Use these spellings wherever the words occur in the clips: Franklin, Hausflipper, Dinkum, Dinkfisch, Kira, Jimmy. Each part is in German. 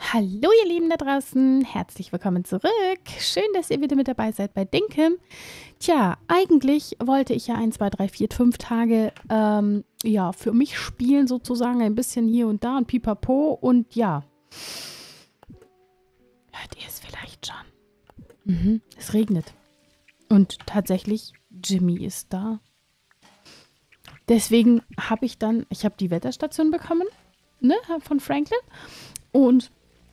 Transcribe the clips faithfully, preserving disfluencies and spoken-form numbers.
Hallo ihr Lieben da draußen, herzlich willkommen zurück. Schön, dass ihr wieder mit dabei seid bei Dinkum. Tja, eigentlich wollte ich ja ein, zwei, drei, vier, fünf Tage ähm, ja, für mich spielen sozusagen. Ein bisschen hier und da und pipapo und ja. Hört ihr es vielleicht schon? Mhm, es regnet. Und tatsächlich, Jimmy ist da. Deswegen habe ich dann, ich habe die Wetterstation bekommen, ne, von Franklin und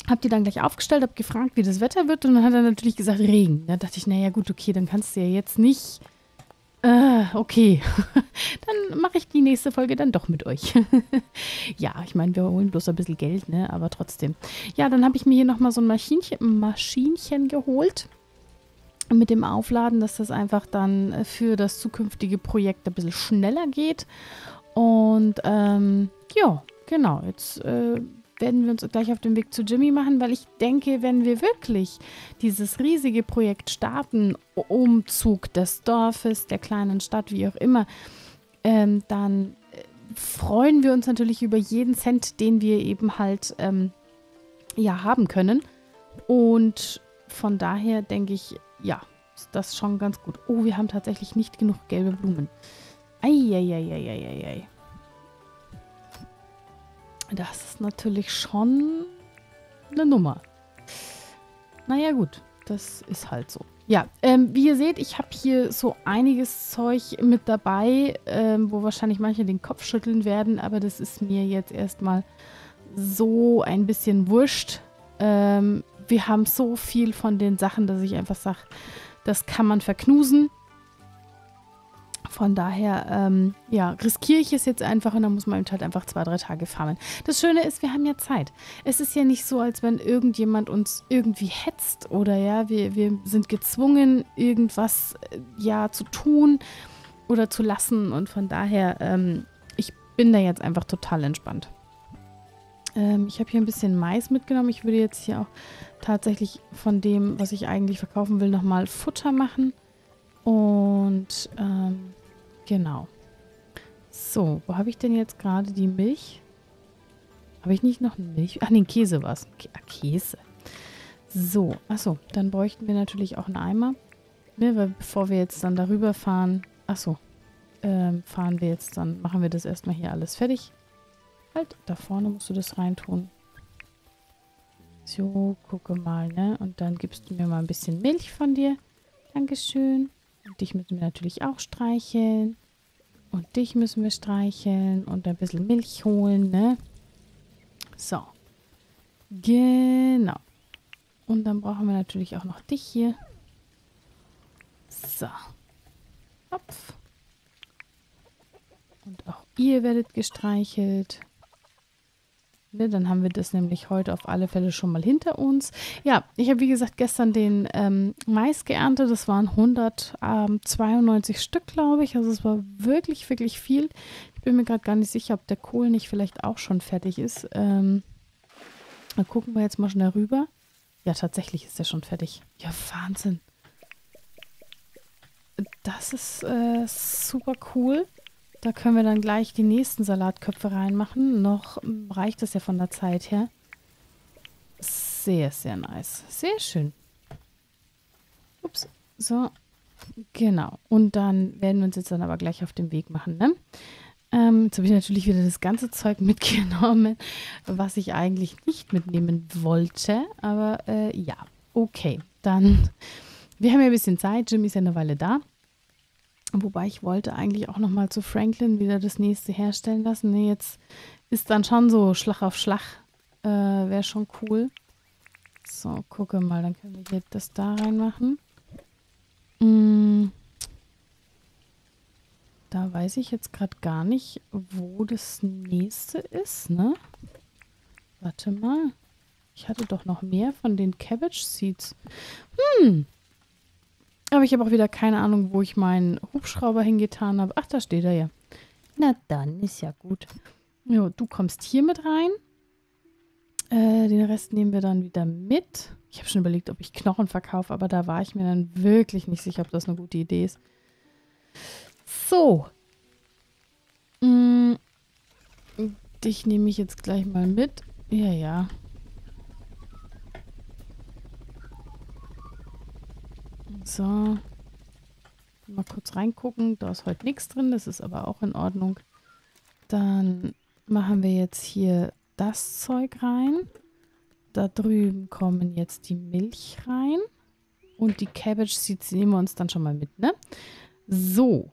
habe die dann gleich aufgestellt, habe gefragt, wie das Wetter wird und dann hat er natürlich gesagt, Regen. Da dachte ich, naja gut, okay, dann kannst du ja jetzt nicht, äh, okay, dann mache ich die nächste Folge dann doch mit euch. Ja, ich meine, wir holen bloß ein bisschen Geld, ne, aber trotzdem. Ja, dann habe ich mir hier nochmal so ein Maschinchen, Maschinchen geholt mit dem Aufladen, dass das einfach dann für das zukünftige Projekt ein bisschen schneller geht. Und ähm, ja, genau, jetzt äh, werden wir uns gleich auf den Weg zu Jimmy machen, weil ich denke, wenn wir wirklich dieses riesige Projekt starten, Umzug des Dorfes, der kleinen Stadt, wie auch immer, ähm, dann freuen wir uns natürlich über jeden Cent, den wir eben halt ähm, ja haben können. Und von daher denke ich, ja, das ist schon ganz gut. Oh, wir haben tatsächlich nicht genug gelbe Blumen. Eieieiei. Das ist natürlich schon eine Nummer. Naja gut, das ist halt so. Ja, ähm, wie ihr seht, ich habe hier so einiges Zeug mit dabei, ähm, wo wahrscheinlich manche den Kopf schütteln werden, aber das ist mir jetzt erstmal so ein bisschen wurscht. Ähm, Wir haben so viel von den Sachen, dass ich einfach sage, das kann man verknusen. Von daher, ähm, ja, riskiere ich es jetzt einfach und dann muss man halt einfach zwei, drei Tage farmen. Das Schöne ist, wir haben ja Zeit. Es ist ja nicht so, als wenn irgendjemand uns irgendwie hetzt oder ja, wir, wir sind gezwungen, irgendwas ja zu tun oder zu lassen. Und von daher, ähm, ich bin da jetzt einfach total entspannt. Ich habe hier ein bisschen Mais mitgenommen. Ich würde jetzt hier auch tatsächlich von dem, was ich eigentlich verkaufen will, nochmal Futter machen. Und ähm, genau. So, wo habe ich denn jetzt gerade die Milch? Habe ich nicht noch Milch? Ach, den Käse war es. Ah, Käse. So, achso, dann bräuchten wir natürlich auch einen Eimer. Ne, weil bevor wir jetzt dann darüber fahren, achso, ähm, fahren wir jetzt dann, machen wir das erstmal hier alles fertig. Halt, da vorne musst du das reintun. So, gucke mal, ne? Und dann gibst du mir mal ein bisschen Milch von dir. Dankeschön. Und dich müssen wir natürlich auch streicheln. Und dich müssen wir streicheln und ein bisschen Milch holen, ne? So. Genau. Und dann brauchen wir natürlich auch noch dich hier. So. Hopf. Und auch ihr werdet gestreichelt. Dann haben wir das nämlich heute auf alle Fälle schon mal hinter uns. Ja, ich habe wie gesagt gestern den ähm, Mais geerntet. Das waren hundertzweiundneunzig Stück, glaube ich. Also es war wirklich, wirklich viel. Ich bin mir gerade gar nicht sicher, ob der Kohl nicht vielleicht auch schon fertig ist. Ähm, da gucken wir jetzt mal schnell rüber. Ja, tatsächlich ist der schon fertig. Ja, Wahnsinn. Das ist äh, super cool. Da können wir dann gleich die nächsten Salatköpfe reinmachen. Noch reicht das ja von der Zeit her. Sehr, sehr nice. Sehr schön. Ups. So. Genau. Und dann werden wir uns jetzt dann aber gleich auf den Weg machen, ne? Ähm, jetzt habe ich natürlich wieder das ganze Zeug mitgenommen, was ich eigentlich nicht mitnehmen wollte. Aber äh, ja. Okay. Dann. Wir haben ja ein bisschen Zeit. Jimmy ist ja eine Weile da. Wobei ich wollte eigentlich auch nochmal zu Franklin wieder das nächste herstellen lassen. Nee, jetzt ist dann schon so Schlag auf Schlag. Äh, Wäre schon cool. So, gucke mal. Dann können wir hier das da reinmachen. Mm. Da weiß ich jetzt gerade gar nicht, wo das nächste ist, ne? Warte mal. Ich hatte doch noch mehr von den Cabbage Seeds. Hm. Aber ich habe auch wieder keine Ahnung, wo ich meinen Hubschrauber hingetan habe. Ach, da steht er ja. Na dann, ist ja gut. Jo, du kommst hier mit rein. Äh, den Rest nehmen wir dann wieder mit. Ich habe schon überlegt, ob ich Knochen verkaufe, aber da war ich mir dann wirklich nicht sicher, ob das eine gute Idee ist. So. Hm. Dich nehme ich jetzt gleich mal mit. Ja, ja. So. Mal kurz reingucken. Da ist heute nichts drin. Das ist aber auch in Ordnung. Dann machen wir jetzt hier das Zeug rein. Da drüben kommen jetzt die Milch rein. Und die Cabbage Seeds nehmen wir uns dann schon mal mit, ne? So.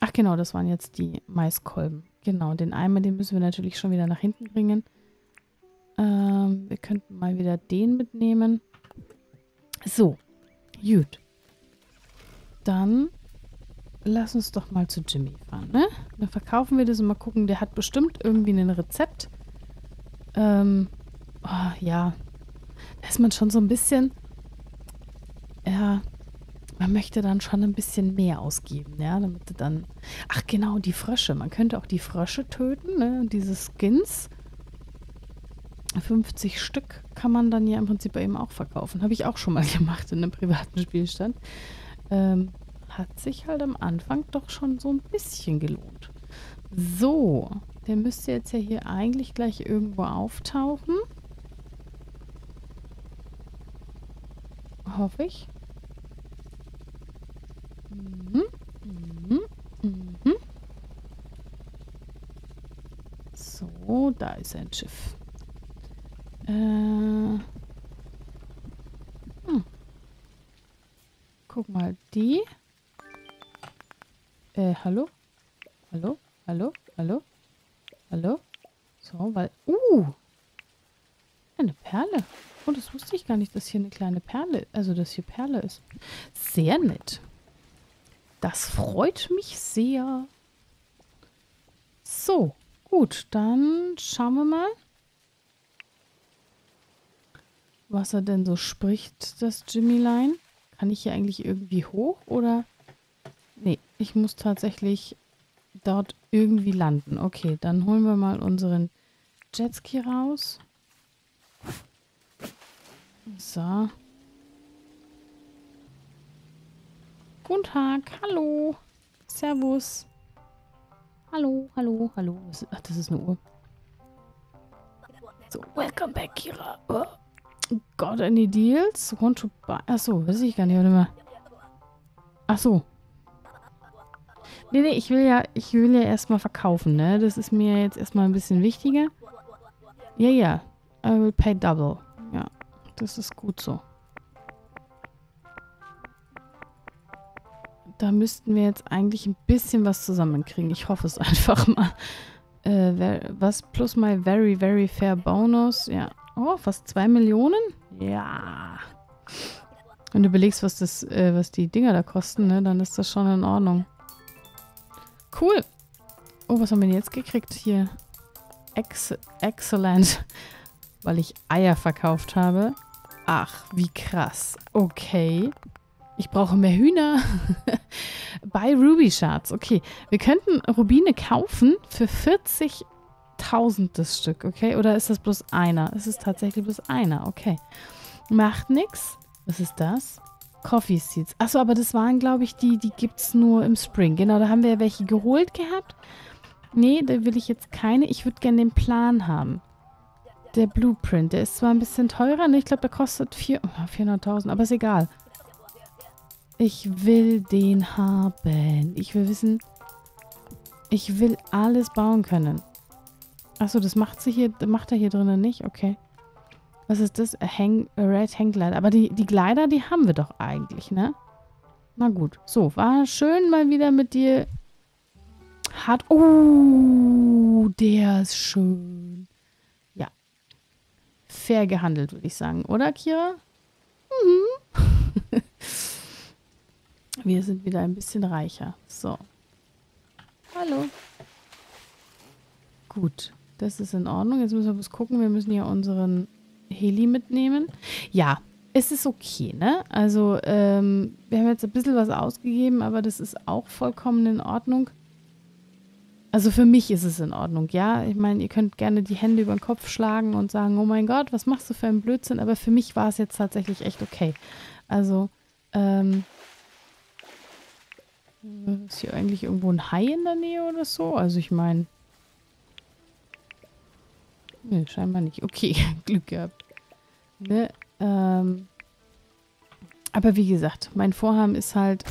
Ach genau, das waren jetzt die Maiskolben. Genau, den Eimer, den müssen wir natürlich schon wieder nach hinten bringen. Ähm, wir könnten mal wieder den mitnehmen. So, gut. Dann lass uns doch mal zu Jimmy fahren, ne? Dann verkaufen wir das und mal gucken. Der hat bestimmt irgendwie ein Rezept. Ähm, oh, ja. Da ist man schon so ein bisschen... Ja, man möchte dann schon ein bisschen mehr ausgeben, ja, damit du dann... Ach genau, die Frösche. Man könnte auch die Frösche töten, ne? Diese Skins. fünfzig Stück kann man dann ja im Prinzip eben auch verkaufen. Habe ich auch schon mal gemacht in einem privaten Spielstand. Ähm, hat sich halt am Anfang doch schon so ein bisschen gelohnt. So, der müsste jetzt ja hier eigentlich gleich irgendwo auftauchen. Hoffe ich. Mhm. Mhm. Mhm. So, da ist ein Schiff. Äh. Hm. Guck mal, die. Äh, hallo? Hallo? Hallo? Hallo? Hallo? So, weil... Uh! Eine Perle. Oh, das wusste ich gar nicht, dass hier eine kleine Perle, also dass hier Perle ist. Sehr nett. Das freut mich sehr. So, gut, dann schauen wir mal, was er denn so spricht, das Jimmy-Line. Kann ich hier eigentlich irgendwie hoch oder? Nee, ich muss tatsächlich dort irgendwie landen. Okay, dann holen wir mal unseren Jetski raus. So. Guten Tag, hallo. Servus. Hallo, hallo, hallo. Ach, das ist eine Uhr. So, welcome back, Kira. Oh. Got any deals? Want to buy? Achso, weiß ich gar nicht, warte mal. Achso. Nee, nee, ich will ja, ich will ja erstmal verkaufen, ne? Das ist mir jetzt erstmal ein bisschen wichtiger. Ja, ja. I will pay double. Ja. Das ist gut so. Da müssten wir jetzt eigentlich ein bisschen was zusammenkriegen. Ich hoffe es einfach mal. Äh, was plus my very, very fair bonus. Ja. Oh, fast zwei Millionen? Ja. Wenn du überlegst, was, das, äh, was die Dinger da kosten, ne, dann ist das schon in Ordnung. Cool. Oh, was haben wir denn jetzt gekriegt hier? Ex Excellent. Weil ich Eier verkauft habe. Ach, wie krass. Okay. Ich brauche mehr Hühner. Buy Ruby Shards. Okay. Wir könnten Rubine kaufen für vierzigtausend das Stück. Okay. Oder ist das bloß einer? Es ist tatsächlich bloß einer. Okay. Macht nichts. Was ist das? Coffee Seeds. Achso, aber das waren, glaube ich, die, die gibt es nur im Spring. Genau, da haben wir ja welche geholt gehabt. Nee, da will ich jetzt keine. Ich würde gerne den Plan haben. Der Blueprint, der ist zwar ein bisschen teurer, ne? Ich glaube, der kostet vierhunderttausend, aber ist egal. Ich will den haben. Ich will wissen, ich will alles bauen können. Achso, das macht sie hier, macht er hier drinnen nicht? Okay. Was ist das? A hang, a red Hang Glider. Aber die, die Glider, die haben wir doch eigentlich, ne? Na gut. So, war schön mal wieder mit dir. Hart. Oh, der ist schön. Fair gehandelt, würde ich sagen. Oder, Kira? Mhm. Wir sind wieder ein bisschen reicher. So. Hallo. Gut. Das ist in Ordnung. Jetzt müssen wir bloß gucken. Wir müssen ja unseren Heli mitnehmen. Ja, es ist okay, ne? Also, ähm, wir haben jetzt ein bisschen was ausgegeben, aber das ist auch vollkommen in Ordnung. Also für mich ist es in Ordnung, ja. Ich meine, ihr könnt gerne die Hände über den Kopf schlagen und sagen, oh mein Gott, was machst du für einen Blödsinn? Aber für mich war es jetzt tatsächlich echt okay. Also, ähm, ist hier eigentlich irgendwo ein Hai in der Nähe oder so? Also ich meine, nee, scheinbar nicht. Okay, Glück gehabt. Ne? Ähm, Aber wie gesagt, mein Vorhaben ist halt...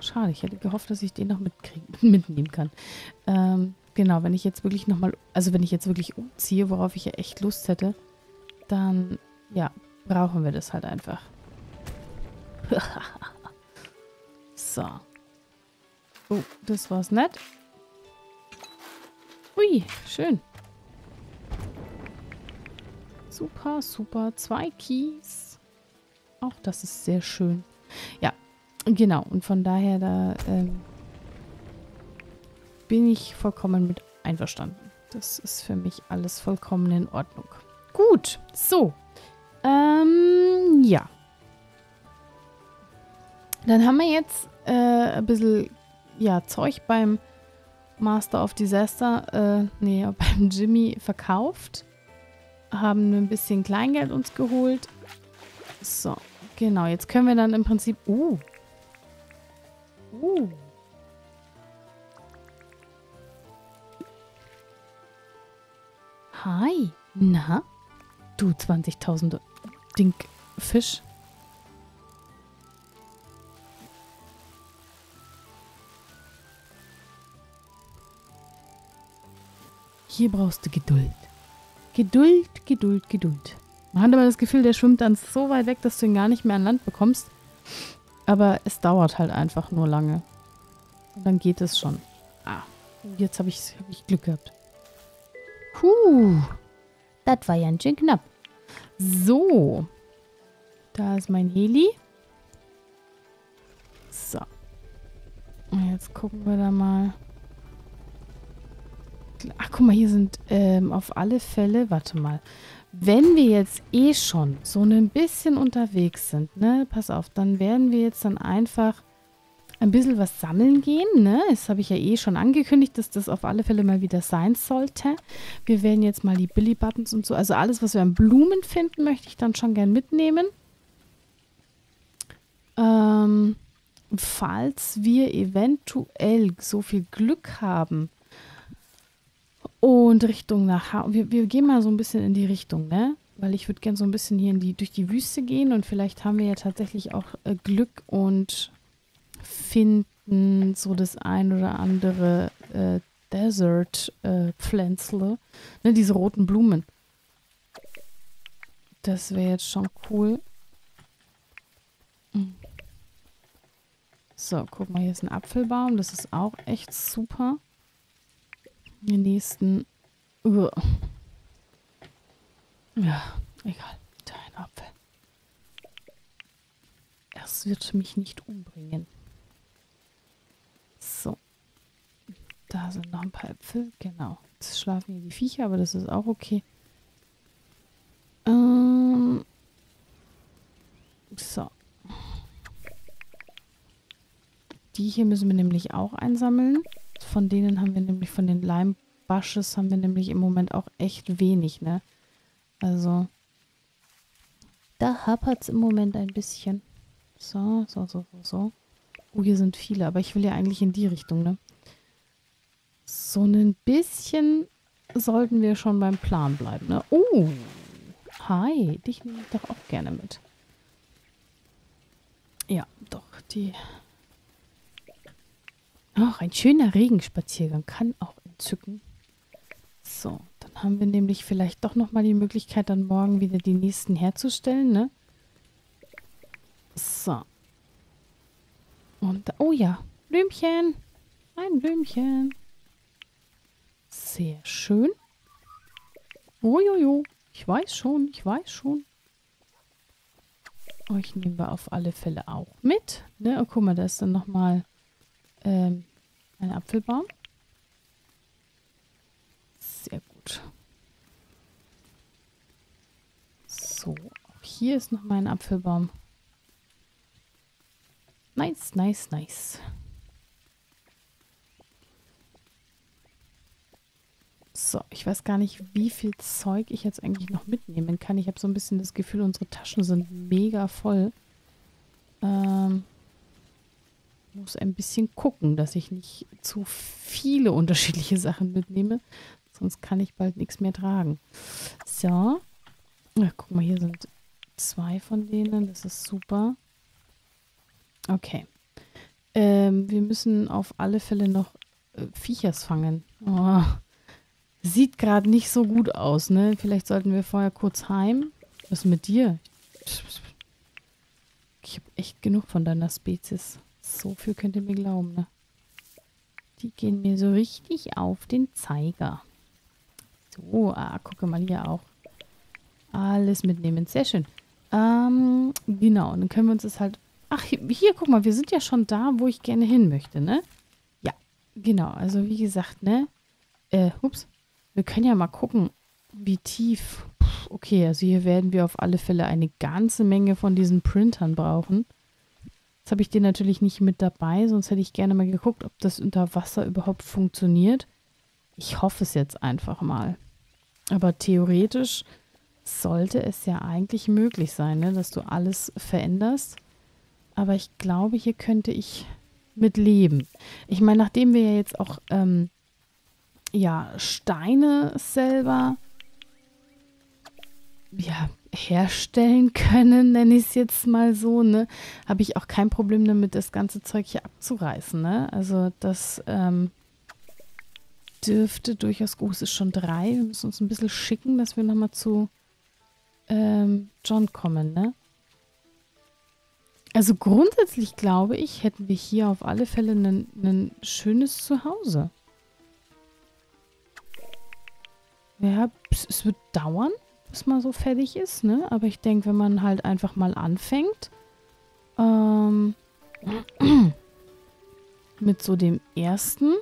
Schade, ich hätte gehofft, dass ich den noch mitnehmen kann. Ähm, genau, wenn ich jetzt wirklich nochmal... Also wenn ich jetzt wirklich umziehe, worauf ich ja echt Lust hätte, dann, ja, brauchen wir das halt einfach. So. Oh, das war's nett. Ui, schön. Super, super. Zwei Keys. Auch das ist sehr schön. Ja, genau. Und von daher, da ähm, bin ich vollkommen mit einverstanden. Das ist für mich alles vollkommen in Ordnung. Gut, so. Ähm, ja. Dann haben wir jetzt äh, ein bisschen ja, Zeug beim Master of Disaster, äh, nee, beim Jimmy verkauft. Haben ein bisschen Kleingeld uns geholt. So, genau. Jetzt können wir dann im Prinzip... Uh. Uh. Hi. Na? Du zwanzigtausend Dinkfisch. Hier brauchst du Geduld. Geduld, Geduld, Geduld. Man hat aber das Gefühl, der schwimmt dann so weit weg, dass du ihn gar nicht mehr an Land bekommst. Aber es dauert halt einfach nur lange. Und dann geht es schon. Ah, jetzt habe ich, hab ich Glück gehabt. Puh, das war ja ein schön knapp. So, da ist mein Heli. So. Und jetzt gucken wir da mal. Ach, guck mal, hier sind ähm, auf alle Fälle, warte mal, wenn wir jetzt eh schon so ein bisschen unterwegs sind, ne, pass auf, dann werden wir jetzt dann einfach ein bisschen was sammeln gehen, ne, das habe ich ja eh schon angekündigt, dass das auf alle Fälle mal wieder sein sollte. Wir werden jetzt mal die Billy Buttons und so, also alles, was wir an Blumen finden, möchte ich dann schon gern mitnehmen. Ähm, falls wir eventuell so viel Glück haben, und Richtung nach Hause. Wir, wir gehen mal so ein bisschen in die Richtung, ne? Weil ich würde gerne so ein bisschen hier in die, durch die Wüste gehen und vielleicht haben wir ja tatsächlich auch äh, Glück und finden so das ein oder andere äh, Desert-Pflänzle. Äh, ne, diese roten Blumen. Das wäre jetzt schon cool. So, guck mal, hier ist ein Apfelbaum. Das ist auch echt super. Den nächsten. Uah. Ja, egal. Dein Apfel. Es wird mich nicht umbringen. So. Da sind noch ein paar Äpfel. Genau. Jetzt schlafen hier die Viecher, aber das ist auch okay. Ähm. So. Die hier müssen wir nämlich auch einsammeln. Von denen haben wir nämlich, von den Lime-Bushes haben wir nämlich im Moment auch echt wenig, ne? Also, da hapert es im Moment ein bisschen. So, so, so, so, so. Oh, hier sind viele, aber ich will ja eigentlich in die Richtung, ne? So ein bisschen sollten wir schon beim Plan bleiben, ne? Oh, hi, dich nehme ich doch auch gerne mit. Ja, doch, die... Ach, ein schöner Regenspaziergang kann auch entzücken. So, dann haben wir nämlich vielleicht doch nochmal die Möglichkeit, dann morgen wieder die nächsten herzustellen, ne? So. Und, da, oh ja, Blümchen. Ein Blümchen. Sehr schön. Oh, jo, jo. Ich weiß schon, ich weiß schon. Euch nehmen wir auf alle Fälle auch mit, ne? Oh, guck mal, da ist dann nochmal... Ähm, ein Apfelbaum. Sehr gut. So, auch hier ist noch mal ein Apfelbaum. Nice, nice, nice. So, ich weiß gar nicht, wie viel Zeug ich jetzt eigentlich noch mitnehmen kann. Ich habe so ein bisschen das Gefühl, unsere Taschen sind mega voll. Ähm... muss ein bisschen gucken, dass ich nicht zu viele unterschiedliche Sachen mitnehme. Sonst kann ich bald nichts mehr tragen. So. Ach, guck mal, hier sind zwei von denen. Das ist super. Okay. Ähm, wir müssen auf alle Fälle noch äh, Viechers fangen. Oh. Sieht gerade nicht so gut aus, ne? Vielleicht sollten wir vorher kurz heim. Was ist mit dir? Ich habe echt genug von deiner Spezies. So viel könnt ihr mir glauben, ne? Die gehen mir so richtig auf den Zeiger. So, ah, gucke mal hier auch. Alles mitnehmen, sehr schön. Ähm, genau, dann können wir uns das halt... Ach, hier, hier, guck mal, wir sind ja schon da, wo ich gerne hin möchte, ne? Ja, genau, also wie gesagt, ne? Äh, ups, wir können ja mal gucken, wie tief... Puh, okay, also hier werden wir auf alle Fälle eine ganze Menge von diesen Printern brauchen. Jetzt habe ich den natürlich nicht mit dabei, sonst hätte ich gerne mal geguckt, ob das unter Wasser überhaupt funktioniert. Ich hoffe es jetzt einfach mal. Aber theoretisch sollte es ja eigentlich möglich sein, ne, dass du alles veränderst. Aber ich glaube, hier könnte ich mit leben. Ich meine, nachdem wir ja jetzt auch ähm, ja, Steine selber ja, herstellen können, nenne ich es jetzt mal so, ne, habe ich auch kein Problem damit, das ganze Zeug hier abzureißen. Ne? Also das... Ähm, dürfte durchaus gut. Es ist schon drei. Wir müssen uns ein bisschen schicken, dass wir nochmal zu ähm, John kommen, ne? Also grundsätzlich glaube ich, hätten wir hier auf alle Fälle ein schönes Zuhause. Ja, es wird dauern, bis man so fertig ist, ne? Aber ich denke, wenn man halt einfach mal anfängt, ähm, mit so dem ersten...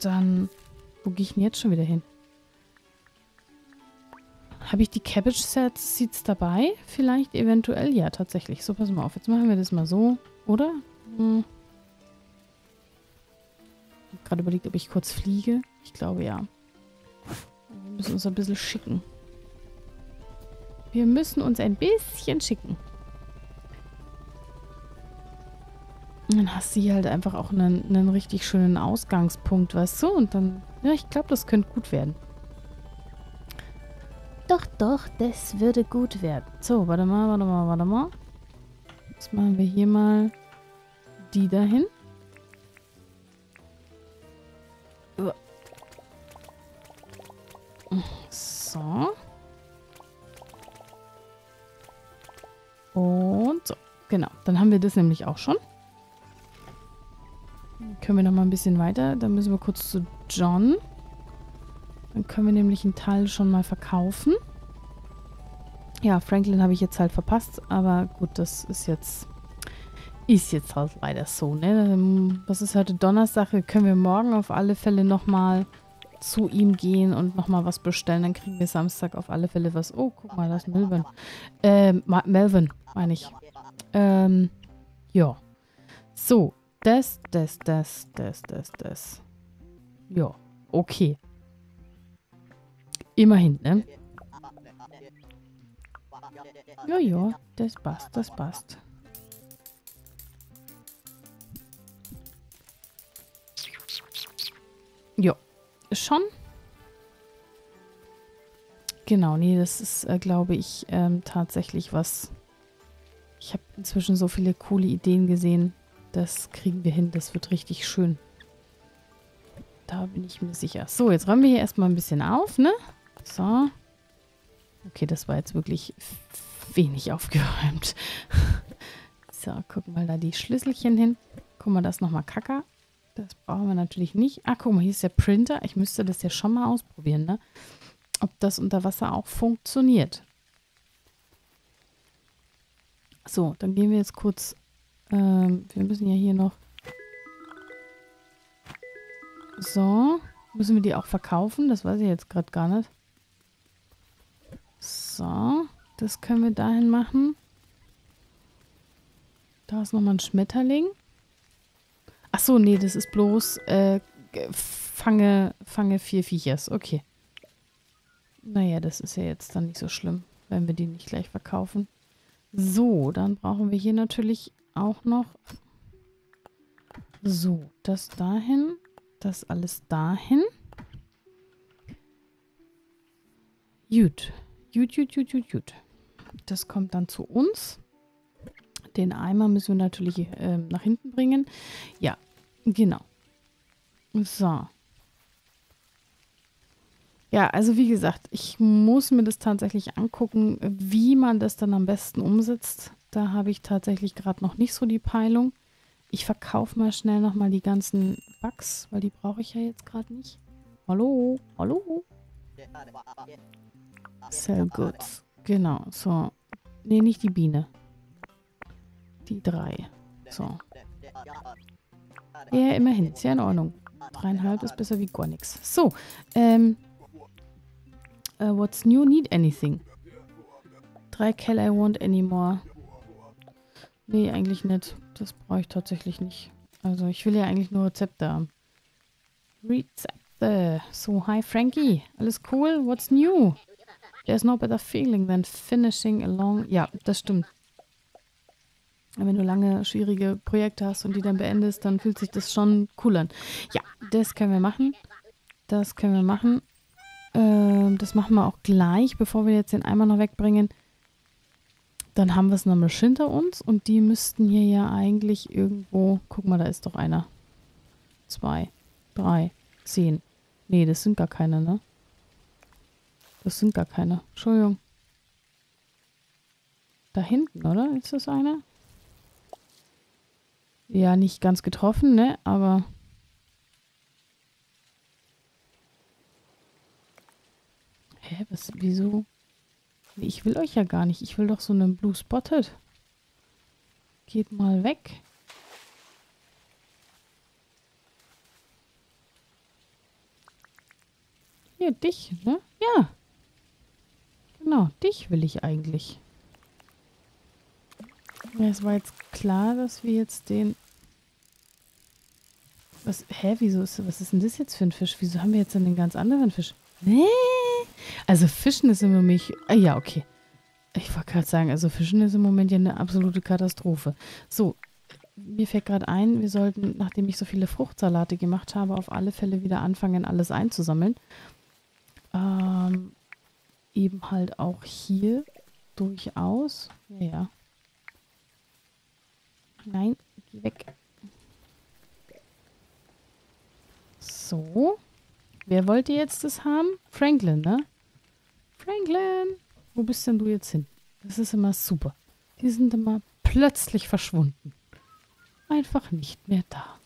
Dann, wo gehe ich denn jetzt schon wieder hin? Habe ich die Cabbage Seeds dabei? Vielleicht, eventuell, ja, tatsächlich. So, pass mal auf. Jetzt machen wir das mal so, oder? Hm. Ich habe gerade überlegt, ob ich kurz fliege. Ich glaube, ja. Wir müssen uns ein bisschen schicken. Wir müssen uns ein bisschen schicken. Dann hast du hier halt einfach auch einen, einen richtig schönen Ausgangspunkt, weißt du? Und dann, ja, ich glaube, das könnte gut werden. Doch, doch, das würde gut werden. So, warte mal, warte mal, warte mal. Jetzt machen wir hier mal die dahin. So. Und so, genau. Dann haben wir das nämlich auch schon. Können wir noch mal ein bisschen weiter. Dann müssen wir kurz zu John. Dann können wir nämlich einen Teil schon mal verkaufen. Ja, Franklin habe ich jetzt halt verpasst. Aber gut, das ist jetzt ist jetzt halt leider so, ne? Das ist heute Donnerstag. Können wir morgen auf alle Fälle noch mal zu ihm gehen und noch mal was bestellen. Dann kriegen wir Samstag auf alle Fälle was. Oh, guck mal, das ist Melvin. Ähm, Melvin, meine ich. Ähm, ja. So. Das, das, das, das, das, das. Ja, okay. Immerhin, ne? Ja, ja, das passt, das passt. Ja, schon. Genau, nee, das ist, äh, glaube ich, ähm, tatsächlich was. Ich habe inzwischen so viele coole Ideen gesehen. Das kriegen wir hin. Das wird richtig schön. Da bin ich mir sicher. So, jetzt räumen wir hier erstmal ein bisschen auf, ne? So. Okay, das war jetzt wirklich wenig aufgeräumt. So, gucken wir mal da die Schlüsselchen hin. Guck mal, das ist nochmal Kacke. Das brauchen wir natürlich nicht. Ah, guck mal, hier ist der Printer. Ich müsste das ja schon mal ausprobieren, ne? Ob das unter Wasser auch funktioniert. So, dann gehen wir jetzt kurz... Ähm, wir müssen ja hier noch... So. Müssen wir die auch verkaufen? Das weiß ich jetzt gerade gar nicht. So. Das können wir dahin machen. Da ist nochmal ein Schmetterling. Achso, nee, das ist bloß äh, fange, fange vier Viechers. Okay. Naja, das ist ja jetzt dann nicht so schlimm, wenn wir die nicht gleich verkaufen. So, dann brauchen wir hier natürlich... auch noch. So, das dahin. Das alles dahin. Gut. Gut, gut, gut, gut, gut. Das kommt dann zu uns. Den Eimer müssen wir natürlich äh, nach hinten bringen. Ja, genau. So. Ja, also wie gesagt, ich muss mir das tatsächlich angucken, wie man das dann am besten umsetzt. Da habe ich tatsächlich gerade noch nicht so die Peilung. Ich verkaufe mal schnell nochmal die ganzen Bugs, weil die brauche ich ja jetzt gerade nicht. Hallo, hallo. Sell goods. Genau, so. Nee, nicht die Biene. Die drei. So. Ja, immerhin. Ist ja in Ordnung. Dreieinhalb ist besser wie gar nichts. So, ähm. Uh, what's new? Need anything? Drei Kell I want anymore. Nee, eigentlich nicht. Das brauche ich tatsächlich nicht. Also, ich will ja eigentlich nur Rezepte haben. Rezepte. So, hi Frankie. Alles cool? What's new? There's no better feeling than finishing along... Ja, das stimmt. Wenn du lange, schwierige Projekte hast und die dann beendest, dann fühlt sich das schon cool an. Ja, das können wir machen. Das können wir machen. Ähm, das machen wir auch gleich, bevor wir jetzt den Eimer noch wegbringen. Dann haben wir es nochmal hinter uns und die müssten hier ja eigentlich irgendwo... Guck mal, da ist doch einer. Zwei, drei, zehn. Nee, das sind gar keine, ne? Das sind gar keine. Entschuldigung. Da hinten, oder? Ist das einer? Ja, nicht ganz getroffen, ne? Aber... Hä, was, wieso? Nee, ich will euch ja gar nicht. Ich will doch so einen Blue Spotted. Geht mal weg. Hier, dich, ne? Ja. Genau, dich will ich eigentlich. Ja, es war jetzt klar, dass wir jetzt den... Was, hä, wieso ist, was ist denn das jetzt für ein Fisch? Wieso haben wir jetzt einen ganz anderen Fisch? Nee. Also Fischen ist im Moment... Ah, ja, okay. Ich wollte gerade sagen, also Fischen ist im Moment ja eine absolute Katastrophe. So, mir fällt gerade ein, wir sollten, nachdem ich so viele Fruchtsalate gemacht habe, auf alle Fälle wieder anfangen, alles einzusammeln. Ähm, eben halt auch hier durchaus. Ja, ja. Nein, geh weg. So. Wer wollte jetzt das haben? Franklin, ne? Franklin! Wo bist denn du jetzt hin? Das ist immer super. Die sind immer plötzlich verschwunden. Einfach nicht mehr da.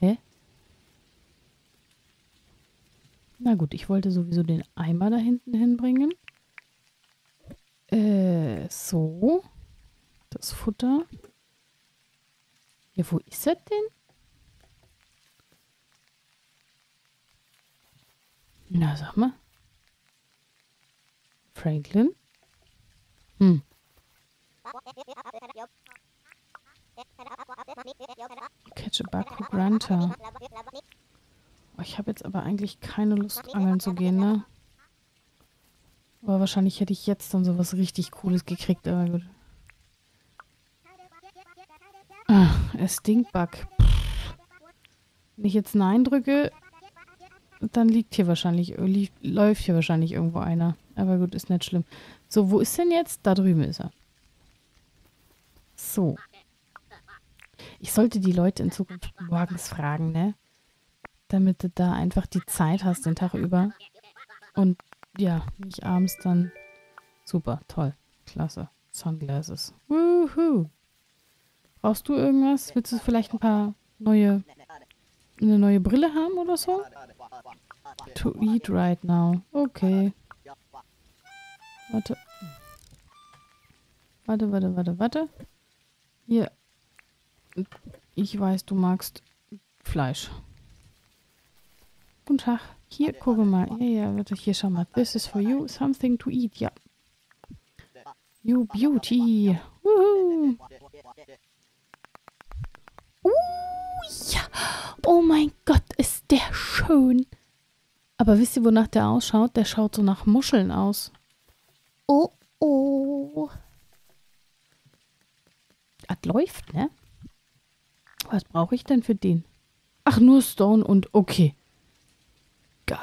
Hä? Na gut, ich wollte sowieso den Eimer da hinten hinbringen. Äh, so... Das Futter. Ja, wo ist er denn? Na, sag mal. Franklin? Hm. Catch a bug or grunter. Oh, ich habe jetzt aber eigentlich keine Lust, angeln zu gehen, ne? Aber wahrscheinlich hätte ich jetzt dann sowas richtig Cooles gekriegt, aber gut. Ein Stinkbug. Pff. Wenn ich jetzt Nein drücke, dann liegt hier wahrscheinlich, lief, läuft hier wahrscheinlich irgendwo einer. Aber gut, ist nicht schlimm. So, wo ist denn jetzt? Da drüben ist er. So. Ich sollte die Leute in Zukunft morgens fragen, ne? Damit du da einfach die Zeit hast, den Tag über. Und ja, nicht abends dann. Super, toll, klasse. Sunglasses. Woohoo! Brauchst du irgendwas? Willst du vielleicht ein paar neue, eine neue Brille haben oder so? To eat right now. Okay. Warte. Warte, warte, warte, warte. Hier. Ich weiß, du magst Fleisch. Guten Tag. Hier, guck mal. Ja, ja, warte, hier, schau mal. This is for you. Something to eat. Ja. You beauty. Woohoo. Ja, oh mein Gott, ist der schön. Aber wisst ihr, wonach der ausschaut? Der schaut so nach Muscheln aus. Oh, oh. Das läuft, ne? Was brauche ich denn für den? Ach, nur Stone und okay. Geil.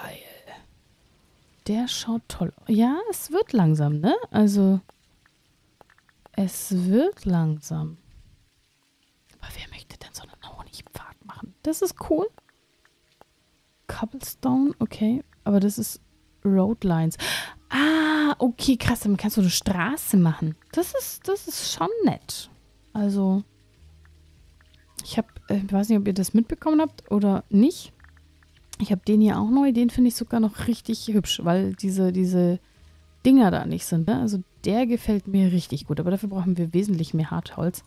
Der schaut toll. Ja, es wird langsam, ne? Also, es wird langsam. Aber wer möchte denn so einen Honigpfad machen? Das ist cool. Cobblestone, okay. Aber das ist Roadlines. Ah, okay, krass. Dann kannst du eine Straße machen. Das ist, das ist schon nett. Also, ich habe, ich weiß nicht, ob ihr das mitbekommen habt oder nicht. Ich habe den hier auch neu. Den finde ich sogar noch richtig hübsch, weil diese, diese Dinger da nicht sind. Ne? Also der gefällt mir richtig gut. Aber dafür brauchen wir wesentlich mehr Hartholz,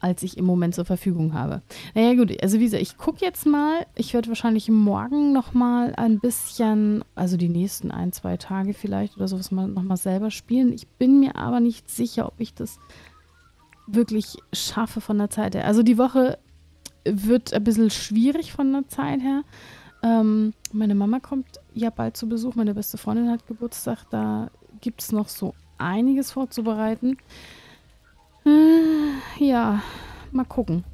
als ich im Moment zur Verfügung habe. Naja gut, also wie gesagt, ich gucke jetzt mal. Ich werde wahrscheinlich morgen nochmal ein bisschen, also die nächsten ein, zwei Tage vielleicht oder sowas nochmal selber spielen. Ich bin mir aber nicht sicher, ob ich das wirklich schaffe von der Zeit her. Also die Woche wird ein bisschen schwierig von der Zeit her. Ähm, meine Mama kommt ja bald zu Besuch. Meine beste Freundin hat Geburtstag. Da gibt es noch so einiges vorzubereiten. Äh, ja, mal gucken.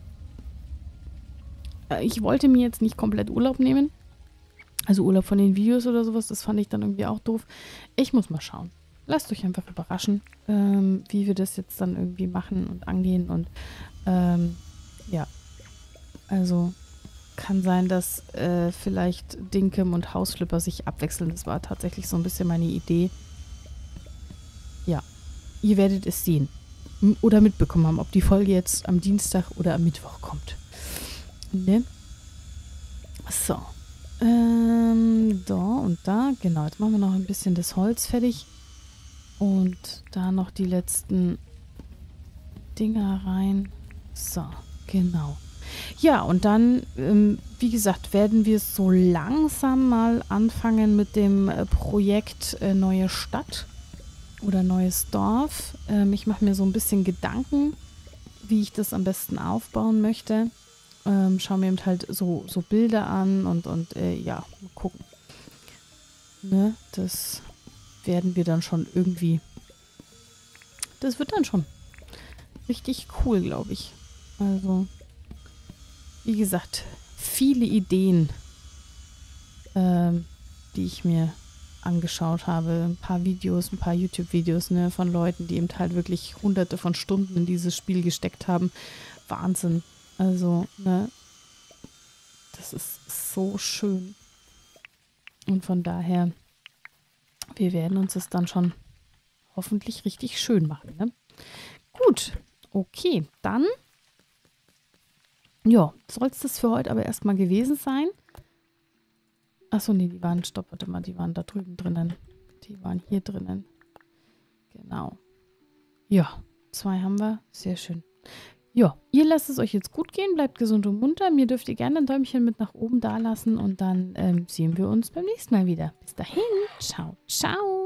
Äh, ich wollte mir jetzt nicht komplett Urlaub nehmen. Also Urlaub von den Videos oder sowas. Das fand ich dann irgendwie auch doof. Ich muss mal schauen. Lasst euch einfach überraschen, ähm, wie wir das jetzt dann irgendwie machen und angehen. Und ähm, ja, also... Kann sein, dass äh, vielleicht Dinkum und Hausflipper sich abwechseln. Das war tatsächlich so ein bisschen meine Idee. Ja, ihr werdet es sehen. M- oder mitbekommen haben, ob die Folge jetzt am Dienstag oder am Mittwoch kommt. Ne? So. Ähm, da und da. Genau, jetzt machen wir noch ein bisschen das Holz fertig. Und da noch die letzten Dinger rein. So, genau. Ja, und dann, ähm, wie gesagt, werden wir so langsam mal anfangen mit dem äh, Projekt äh, Neue Stadt oder Neues Dorf. Ähm, ich mache mir so ein bisschen Gedanken, wie ich das am besten aufbauen möchte. Ähm, schaue mir eben halt so, so Bilder an und, und äh, ja, mal gucken. Ne, das werden wir dann schon irgendwie, das wird dann schon richtig cool, glaube ich. Also... Wie gesagt, viele Ideen, ähm, die ich mir angeschaut habe. Ein paar Videos, ein paar YouTube-Videos, ne, von Leuten, die eben halt wirklich hunderte von Stunden in dieses Spiel gesteckt haben. Wahnsinn. Also, ne, das ist so schön. Und von daher, wir werden uns das dann schon hoffentlich richtig schön machen, ne? Gut, okay, dann... Ja, soll es das für heute aber erstmal gewesen sein. Achso, nee, die waren, stopp, warte mal, die waren da drüben drinnen. Die waren hier drinnen. Genau. Ja, zwei haben wir. Sehr schön. Ja, ihr lasst es euch jetzt gut gehen, bleibt gesund und munter. Mir dürft ihr gerne ein Däumchen mit nach oben da lassen und dann ähm, sehen wir uns beim nächsten Mal wieder. Bis dahin. Ciao, ciao.